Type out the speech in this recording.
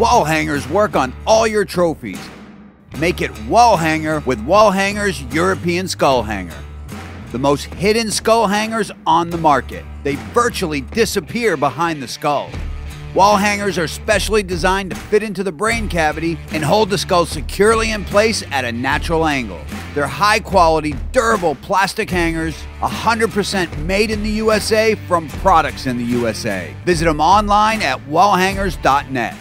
Wall hangers work on all your trophies. Make it wall hanger with Wall Hangers European Skull Hanger. The most hidden skull hangers on the market. They virtually disappear behind the skull. Wall hangers are specially designed to fit into the brain cavity and hold the skull securely in place at a natural angle. They're high-quality, durable plastic hangers, 100% made in the USA from products in the USA. Visit them online at wallhangers.net.